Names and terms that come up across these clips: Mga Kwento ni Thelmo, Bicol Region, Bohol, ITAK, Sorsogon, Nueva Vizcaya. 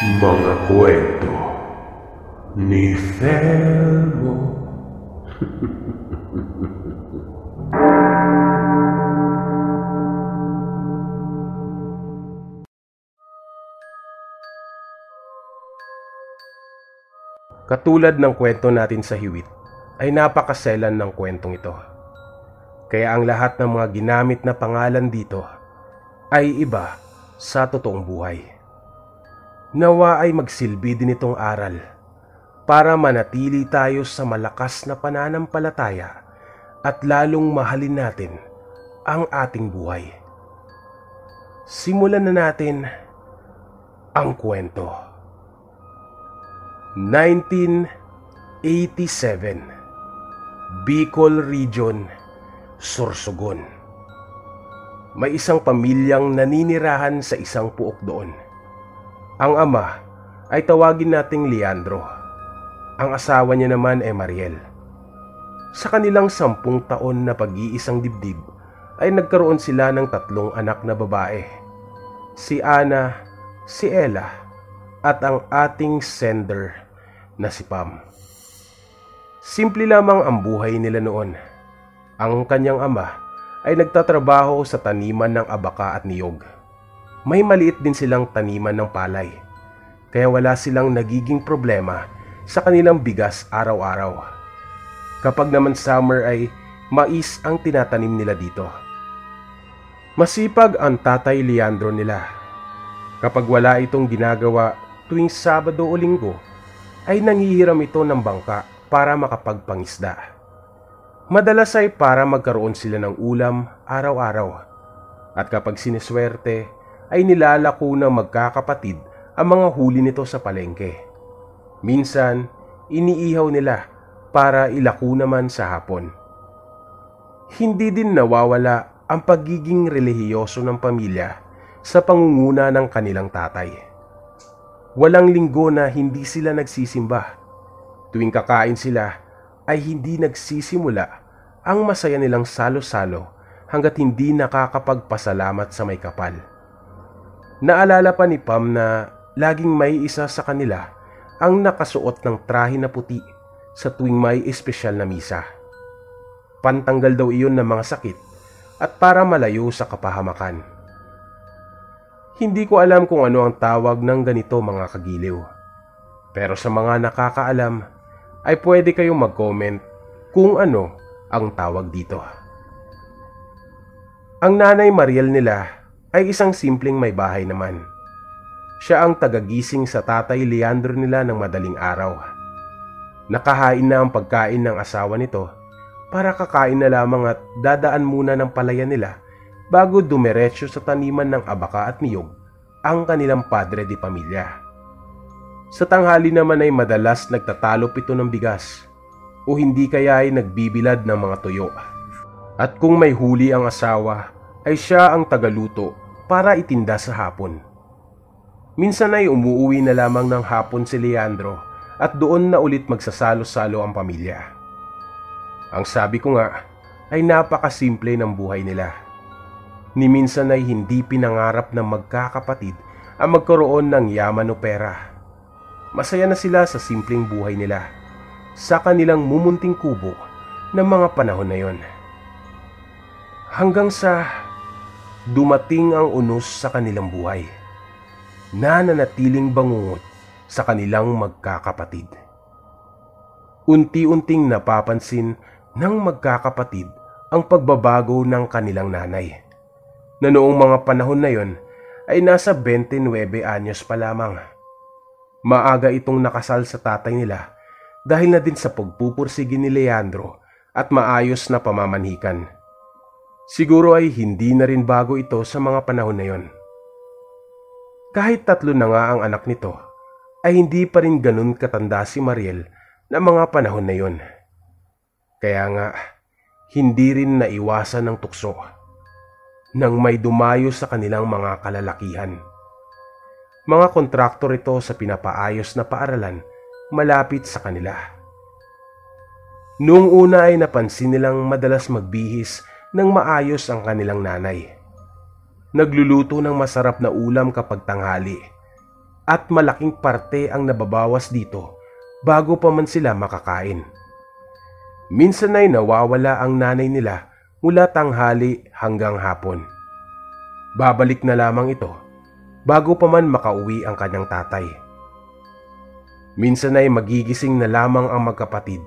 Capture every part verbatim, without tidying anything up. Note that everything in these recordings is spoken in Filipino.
Mga Kwento ni Thelmo. Katulad ng kwento natin sa Hiwit, ay napakaselan ng kwentong ito. Kaya ang lahat ng mga ginamit na pangalan dito ay iba sa totoong buhay. Nawa ay magsilbi din itong aral para manatili tayo sa malakas na pananampalataya at lalong mahalin natin ang ating buhay. Simulan na natin ang kwento. nineteen eighty-seven, Bicol Region, Sorsogon. May isang pamilyang naninirahan sa isang puok doon. Ang ama ay tawagin nating Leandro. Ang asawa niya naman ay Mariel. Sa kanilang sampung taon na pag-iisang dibdib ay nagkaroon sila ng tatlong anak na babae. Si Ana, si Ella, at ang ating sender na si Pam. Simple lamang ang buhay nila noon. Ang kanyang ama ay nagtatrabaho sa taniman ng abaka at niyog. May maliit din silang taniman ng palay, kaya wala silang nagiging problema sa kanilang bigas araw-araw. Kapag naman summer ay mais ang tinatanim nila dito. Masipag ang tatay Leandro nila. Kapag wala itong ginagawa tuwing Sabado o Linggo, ay nanghihiram ito ng bangka para makapagpangisda. Madalas ay para magkaroon sila ng ulam araw-araw. At kapag siniswerte, ay nilalako ng magkakapatid ang mga huli nito sa palengke. Minsan, iniihaw nila para ilako naman sa hapon. Hindi din nawawala ang pagiging relihiyoso ng pamilya sa pangunguna ng kanilang tatay. Walang linggo na hindi sila nagsisimba. Tuwing kakain sila, ay hindi nagsisimula ang masaya nilang salo-salo hanggat hindi nakakapagpasalamat sa may kapal. Naalala pa ni Pam na laging may isa sa kanila ang nakasuot ng trahe na puti sa tuwing may espesyal na misa. Pantanggal daw iyon ng mga sakit at para malayo sa kapahamakan. Hindi ko alam kung ano ang tawag ng ganito, mga kagiliw. Pero sa mga nakakaalam ay pwede kayong mag-comment kung ano ang tawag dito. Ang nanay Mariel nila ay isang simpleng may bahay naman. Siya ang tagagising sa tatay Leandro nila ng madaling araw. Nakahain na ang pagkain ng asawa nito para kakain na lamang at dadaan muna ng palaya nila bago dumiretso sa taniman ng abaka at niyog ang kanilang padre di pamilya. Sa tanghali naman ay madalas nagtatalop ito ng bigas o hindi kaya ay nagbibilad ng mga tuyo. At kung may huli ang asawa, ay siya ang tagaluto para itinda sa hapon. Minsan ay umuwi na lamang ng hapon si Leandro at doon na ulit magsasalo-salo ang pamilya. Ang sabi ko nga ay napakasimple ng buhay nila. Niminsan ay hindi pinangarap ng magkakapatid ang magkaroon ng yaman o pera. Masaya na sila sa simpleng buhay nila, sa kanilang mumunting kubo ng mga panahon na yon. Hanggang sa dumating ang unos sa kanilang buhay, nananatiling bangungot sa kanilang magkakapatid. Unti-unting napapansin ng magkakapatid ang pagbabago ng kanilang nanay, na noong mga panahon na yon ay nasa twenty-nine anyos pa lamang. Maaga itong nakasal sa tatay nila dahil na din sa pagpupursige ni Leandro at maayos na pamamanhikan. Siguro ay hindi na rin bago ito sa mga panahon na yon. Kahit tatlo na nga ang anak nito, ay hindi pa rin ganun katanda si Mariel na mga panahon na yon. Kaya nga, hindi rin naiwasan ng tukso nang may dumayo sa kanilang mga kalalakihan. Mga kontraktor ito sa pinapaayos na paaralan malapit sa kanila. Noong una ay napansin nilang madalas magbihis nang maayos ang kanilang nanay. Nagluluto ng masarap na ulam kapag tanghali at malaking parte ang nababawas dito bago pa man sila makakain. Minsan ay nawawala ang nanay nila mula tanghali hanggang hapon. Babalik na lamang ito bago pa man makauwi ang kanyang tatay. Minsan ay magigising na lamang ang magkapatid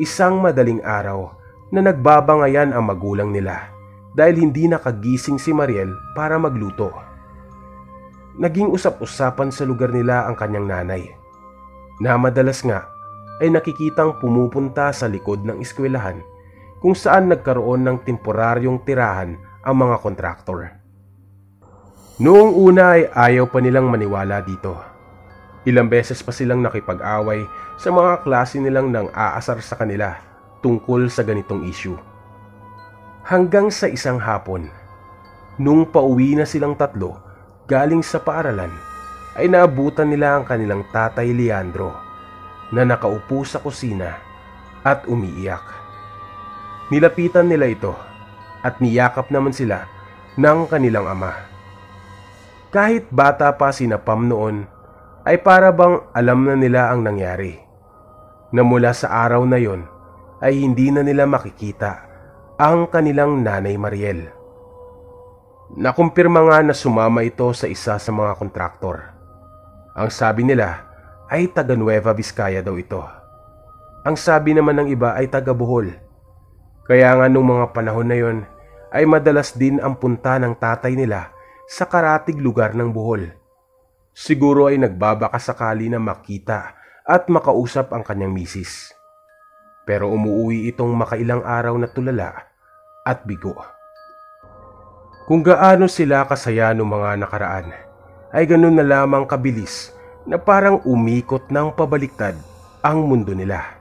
isang madaling araw na nagbabangayan ang magulang nila dahil hindi nakagising si Mariel para magluto. Naging usap-usapan sa lugar nila ang kanyang nanay, na madalas nga ay nakikitang pumupunta sa likod ng eskwelahan kung saan nagkaroon ng temporaryong tirahan ang mga kontraktor. Noong una ay ayaw pa nilang maniwala dito. Ilang beses pa silang nakipag-away sa mga klase nilang nang aasar sa kanila tungkol sa ganitong issue. Hanggang sa isang hapon, nung pauwi na silang tatlo galing sa paaralan, ay naabutan nila ang kanilang tatay Leandro na nakaupo sa kusina at umiiyak. Nilapitan nila ito at niyakap naman sila ng kanilang ama. Kahit bata pa sina Pam noon, ay para bang alam na nila ang nangyari, na mula sa araw na yon ay hindi na nila makikita ang kanilang nanay Mariel. Nakumpirma nga na sumama ito sa isa sa mga kontraktor. Ang sabi nila ay taga Nueva Vizcaya daw ito. Ang sabi naman ng iba ay taga Bohol. Kaya nga nung mga panahon na yon ay madalas din ang punta ng tatay nila sa karatig lugar ng Bohol. Siguro ay nagbabaka sakali na makita at makausap ang kanyang misis. Pero umuwi itong makailang araw na tulala at bigo. Kung gaano sila kasaya ng mga nakaraan, ay ganun na lamang kabilis na parang umikot ng pabaliktad ang mundo nila.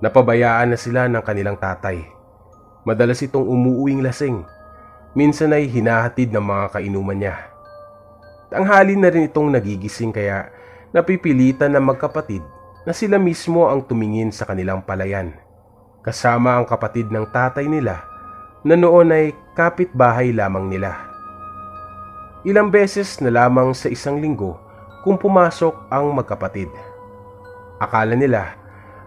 Napabayaan na sila ng kanilang tatay. Madalas itong umuuwing lasing. Minsan ay hinahatid ng mga kainuman niya. Tanghali na rin itong nagigising kaya napipilitan ng magkapatid na sila mismo ang tumingin sa kanilang palayan. Kasama ang kapatid ng tatay nila na noon ay kapitbahay lamang nila. Ilang beses na lamang sa isang linggo kung pumasok ang magkapatid. Akala nila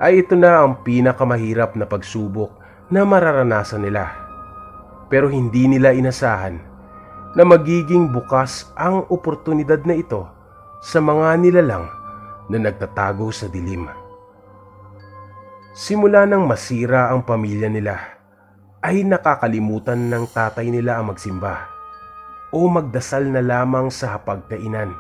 ay ito na ang pinakamahirap na pagsubok na mararanasan nila. Pero hindi nila inasahan na magiging bukas ang oportunidad na ito sa mga nilalang na nagtatago sa dilim. Simula nang masira ang pamilya nila, ay nakakalimutan ng tatay nila ang magsimba o magdasal na lamang sa hapagkainan.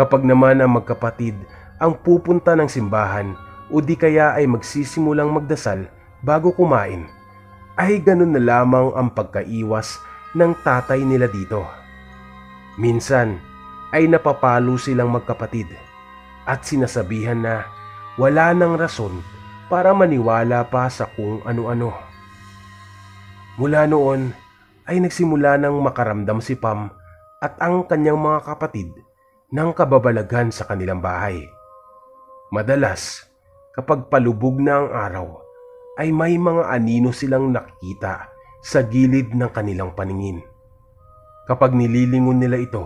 Kapag naman ang magkapatid ang pupunta ng simbahan o di kaya ay magsisimulang magdasal bago kumain, ay ganun na lamang ang pagkaiwas ng tatay nila dito. Minsan ay napapalo silang magkapatid at sinasabihan na wala nang rason para maniwala pa sa kung ano-ano. Mula noon ay nagsimula nang makaramdam si Pam at ang kanyang mga kapatid ng kababalaghan sa kanilang bahay. Madalas kapag palubog na ang araw ay may mga anino silang nakikita sa gilid ng kanilang paningin. Kapag nililingon nila ito,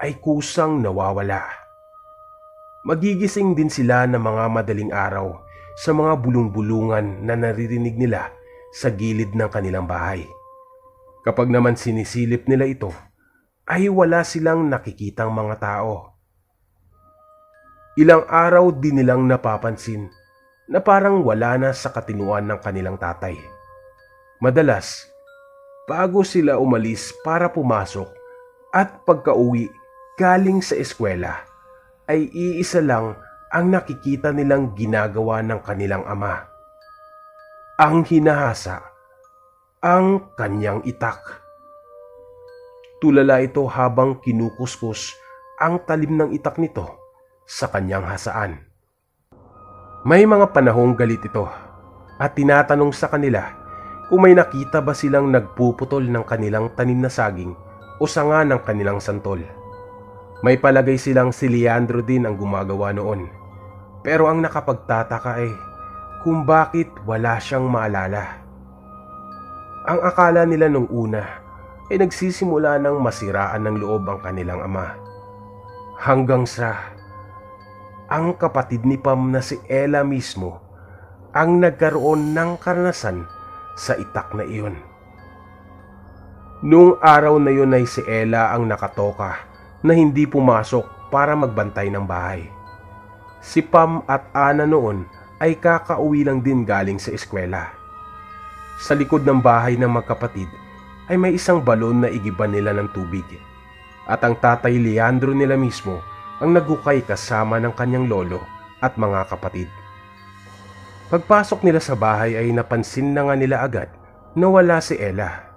ay kusang nawawala. Magigising din sila ng mga madaling araw sa mga bulong-bulungan na naririnig nila sa gilid ng kanilang bahay. Kapag naman sinisilip nila ito, ay wala silang nakikitang mga tao. Ilang araw din nilang napapansin na parang wala na sa katinuan ng kanilang tatay. Madalas, bago sila umalis para pumasok at pagkauwi galing sa eskwela, ay iisa lang ang nakikita nilang ginagawa ng kanilang ama. Ang hinahasa, ang kanyang itak. Tulala ito habang kinukuskus ang talim ng itak nito sa kanyang hasaan. May mga panahong galit ito at tinatanong sa kanila kung may nakita ba silang nagpuputol ng kanilang tanim na saging o sanga ng kanilang santol. May palagay silang si Leandro din ang gumagawa noon. Pero ang nakapagtataka ay kung bakit wala siyang maalala. Ang akala nila nung una ay nagsisimula ng masiraan ng loob ang kanilang ama. hanggang sa ang kapatid ni Pam na si Ella mismo ang nagkaroon ng karanasan sa itak na iyon. Noong araw na yun ay si Ella ang nakatoka na hindi pumasok para magbantay ng bahay. Si Pam at Ana noon ay kakauwi lang din galing sa eskwela. Sa likod ng bahay ng magkapatid ay may isang balon na igiban nila ng tubig. At ang tatay Leandro nila mismo ang naghukay kasama ng kanyang lolo at mga kapatid. Pagpasok nila sa bahay ay napansin na nga nila agad na wala si Ella.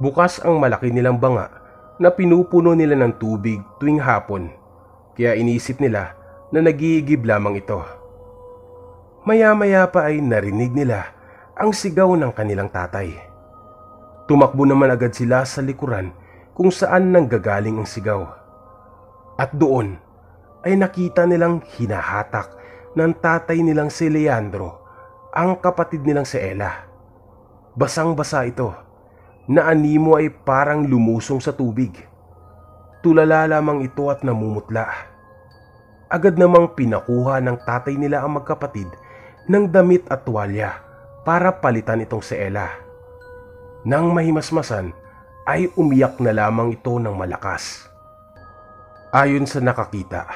Bukas ang malaki nilang banga na pinupuno nila ng tubig tuwing hapon, kaya iniisip nila na nagiigib lamang ito. Maya-maya pa ay narinig nila ang sigaw ng kanilang tatay. Tumakbo naman agad sila sa likuran kung saan nanggagaling ang sigaw. At doon ay nakita nilang hinahatak ng tatay nilang si Leandro ang kapatid nilang si Ella. Basang-basa ito, na animo ay parang lumusong sa tubig. Tulala lamang ito at namumutla. Agad namang pinakuha ng tatay nila ang magkapatid ng damit at tuwalya para palitan itong si Ella. Nang mahimasmasan ay umiyak na lamang ito ng malakas. Ayon sa nakakita,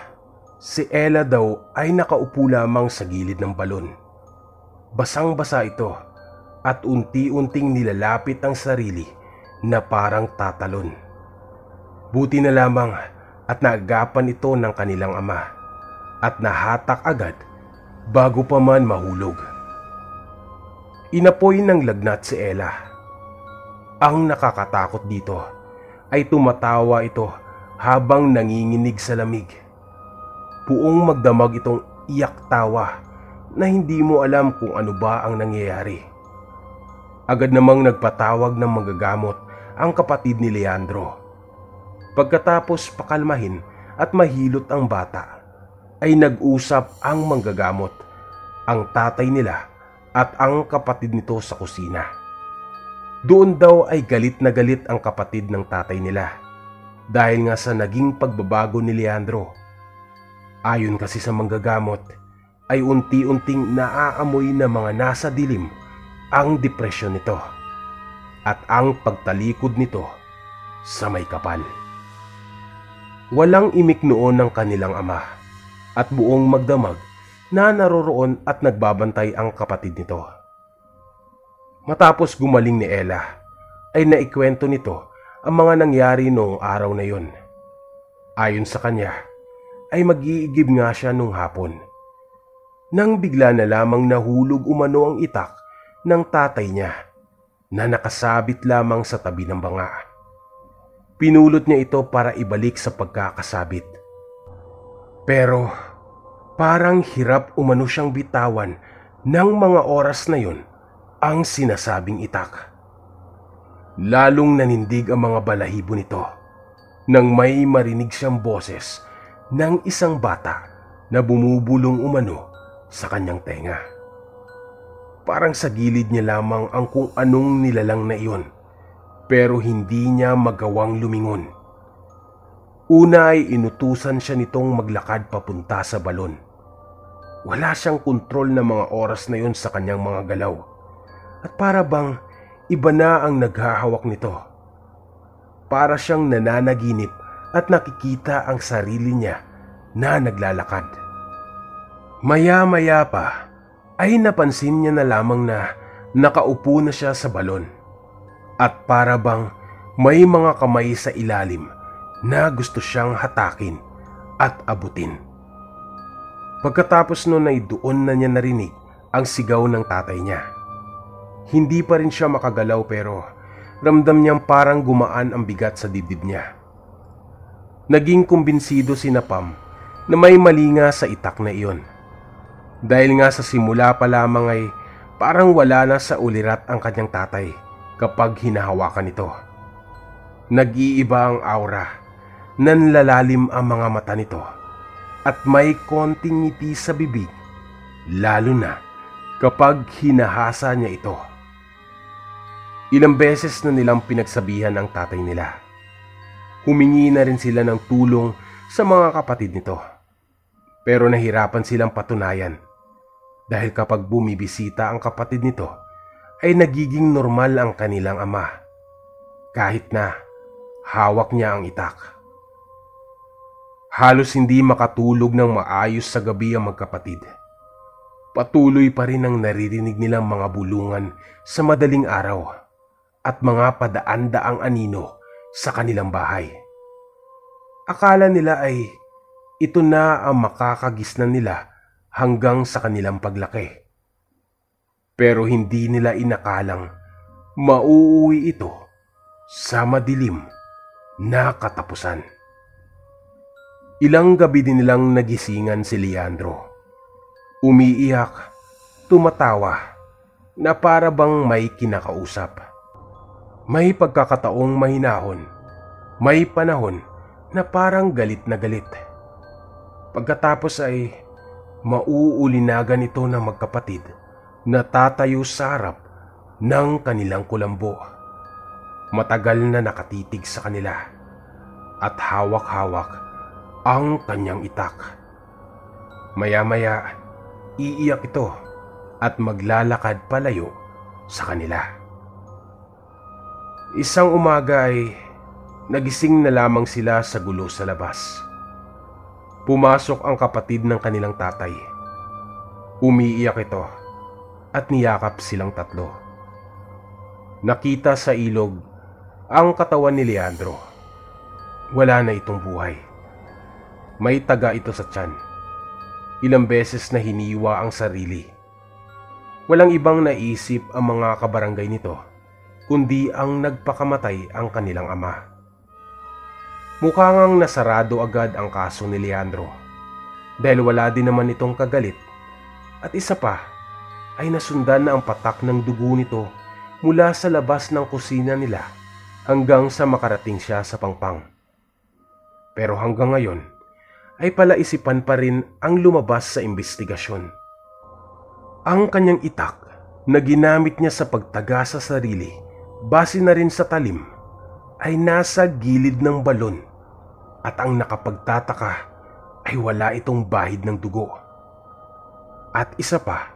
si Ella daw ay nakaupo lamang sa gilid ng balon. Basang-basa ito at unti-unting nilalapit ang sarili na parang tatalon. Buti na lamang at naagapan ito ng kanilang ama at nahatak agad bago pa man mahulog. Inapoy ng lagnat si Ella. Ang nakakatakot dito ay tumatawa ito habang nanginginig sa lamig. Puong magdamag itong iyak tawa na hindi mo alam kung ano ba ang nangyayari. Agad namang nagpatawag ng manggagamot ang kapatid ni Leandro. Pagkatapos pakalmahin at mahilot ang bata, ay nag-usap ang manggagamot, ang tatay nila at ang kapatid nito sa kusina. Doon daw ay galit na galit ang kapatid ng tatay nila dahil nga sa naging pagbabago ni Leandro. Ayon kasi sa manggagamot ay unti-unting naaamoy na mga nasa dilim ang depresyon nito at ang pagtalikod nito sa may kapal. Walang imik noon ng kanilang ama at buong magdamag na naroroon at nagbabantay ang kapatid nito. Matapos gumaling ni Ella, ay naikwento nito ang mga nangyari noong araw na yon. Ayon sa kanya, ay mag-iigib nga siya noong hapon, nang bigla na lamang nahulog umano ang itak ng tatay niya na nakasabit lamang sa tabi ng banga. Pinulot niya ito para ibalik sa pagkakasabit. Pero parang hirap umano siyang bitawan ng mga oras na yon ang sinasabing itak. Lalong nanindig ang mga balahibo nito nang may marinig siyang boses ng isang bata na bumubulong umano sa kanyang tenga. Parang sa gilid niya lamang ang kung anong nilalang na iyon, pero hindi niya magawang lumingon. Una ay inutusan siya nitong maglakad papunta sa balon. Wala siyang kontrol ng mga oras na iyon sa kanyang mga galaw. At para bang iba na ang naghahawak nito. Para siyang nananaginip at nakikita ang sarili niya na naglalakad. Maya-maya pa ay napansin niya na lamang na nakaupo na siya sa balon. At para bang may mga kamay sa ilalim na gusto siyang hatakin at abutin. Pagkatapos noon ay doon na niya narinig ang sigaw ng tatay niya. Hindi pa rin siya makagalaw pero ramdam niyang parang gumaan ang bigat sa dibdib niya. Naging kumbinsido si Pam na may mali nga sa itak na iyon. Dahil nga sa simula pa lamang ay parang wala na sa ulirat ang kanyang tatay kapag hinahawakan ito. Nag-iiba ang aura, nanlalalim ang mga mata nito at may konting ngiti sa bibig lalo na kapag hinahasa niya ito. Ilang beses na nilang pinagsabihan ang tatay nila. Humingi na rin sila ng tulong sa mga kapatid nito. Pero nahirapan silang patunayan dahil kapag bumibisita ang kapatid nito ay nagiging normal ang kanilang ama kahit na hawak niya ang itak. Halos hindi makatulog ng maayos sa gabi ang magkapatid. Patuloy pa rin ang naririnig nilang mga bulungan sa madaling araw at mga padaan-daang anino sa kanilang bahay. Akala nila ay ito na ang makakagisnan nila hanggang sa kanilang paglaki. Pero hindi nila inakalang mauuwi ito sa madilim na katapusan. Ilang gabi din nilang nagisingan si Leandro. Umiiyak, tumatawa, na para bang may kinakausap. May pagkakataong mahinahon, may panahon na parang galit na galit. Pagkatapos ay mauulinagan ito ng magkapatid na tatayo sa harap ng kanilang kulambo. Matagal na nakatitig sa kanila at hawak-hawak ang kanyang itak. Maya-maya, iiyak ito at maglalakad palayo sa kanila. Isang umaga ay nagising na lamang sila sa gulo sa labas. Pumasok ang kapatid ng kanilang tatay. Umiiyak ito at niyakap silang tatlo. Nakita sa ilog ang katawan ni Leandro. Wala na itong buhay. May taga ito sa tiyan. Ilang beses na hiniwa ang sarili. Walang ibang naisip ang mga kabarangay nito, kundi ang nagpakamatay ang kanilang ama. Mukha ngang nasarado agad ang kaso ni Leandro, dahil wala din naman itong kagalit. At isa pa, ay nasundan na ang patak ng dugo nito mula sa labas ng kusina nila hanggang sa makarating siya sa Pangpang. Pero hanggang ngayon, ay palaisipan pa rin ang lumabas sa imbestigasyon. Ang kanyang itak na ginamit niya sa pagtaga sa sarili, base na rin sa talim, ay nasa gilid ng balon at ang nakapagtataka ay wala itong bahid ng dugo. At isa pa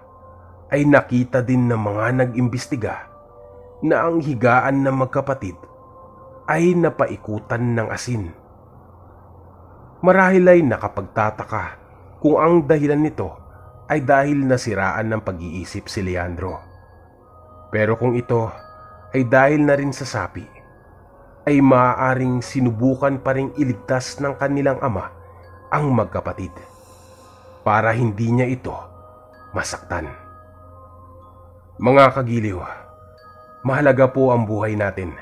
ay nakita din ng mga nag-imbestiga na ang higaan ng magkapatid ay napaikutan ng asin. Marahil ay nakapagtataka kung ang dahilan nito ay dahil nasiraan ng pag-iisip si Leandro. Pero kung ito ay dahil na rin sa sapi, ay maaaring sinubukan pa ring iligtas ng kanilang ama ang magkapatid para hindi niya ito masaktan. Mga kagiliw, mahalaga po ang buhay natin.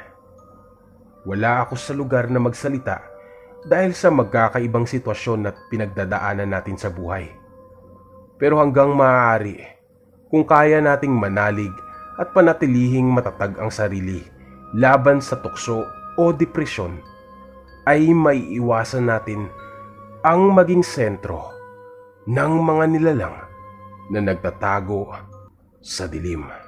Wala ako sa lugar na magsalita dahil sa magkakaibang sitwasyon na pinagdadaanan natin sa buhay. Pero hanggang maaari, kung kaya nating manalig at panatilihing matatag ang sarili laban sa tukso o depresyon, ay maiiwasan natin ang maging sentro ng mga nilalang na nagtatago sa dilim.